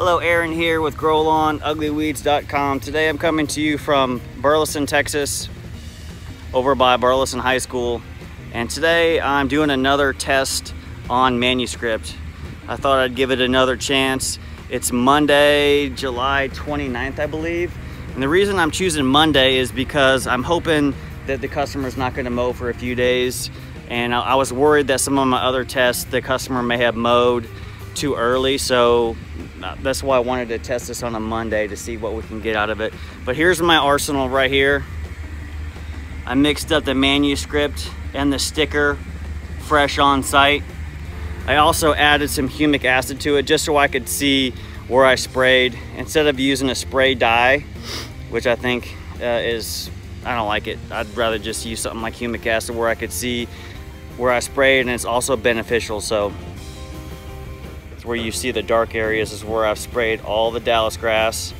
Hello, Aaron here with GrowLawnUglyWeeds.com. Today I'm coming to you from Burleson, Texas, over by Burleson High School. And today I'm doing another test on manuscript. I thought I'd give it another chance. It's Monday, July 29th, I believe. And the reason I'm choosing Monday is because I'm hoping that the customer's not gonna mow for a few days. And I was worried that some of my other tests, the customer may have mowed too early, so that's why I wanted to test this on a Monday to see what we can get out of it. But here's my arsenal right here. I mixed up the manuscript and the sticker fresh on site. I also added some humic acid to it just so I could see where I sprayed instead of using a spray dye, which I think I don't like it. I'd rather just use something like humic acid where I could see where I sprayed, and it's also beneficial. So it's where you see the dark areas is where I've sprayed all the dallisgrass.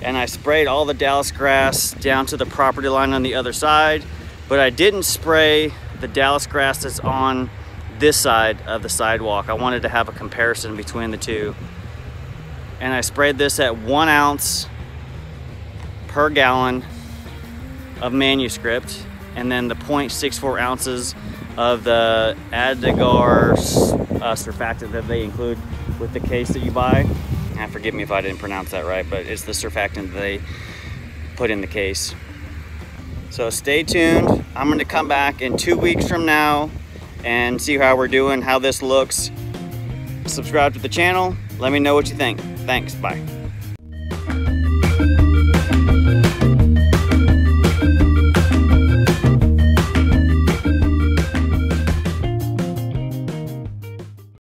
And I sprayed all the dallisgrass down to the property line on the other side, but I didn't spray the dallisgrass that's on this side of the sidewalk. I wanted to have a comparison between the two. And I sprayed this at 1 ounce per gallon of manuscript, and then the 0.64 ounces of the Addigar surfactant that they include with the case that you buy. And forgive me if I didn't pronounce that right, but it's the surfactant that they put in the case. So stay tuned. I'm gonna come back in 2 weeks from now and see how we're doing, how this looks. Subscribe to the channel. Let me know what you think. Thanks, bye.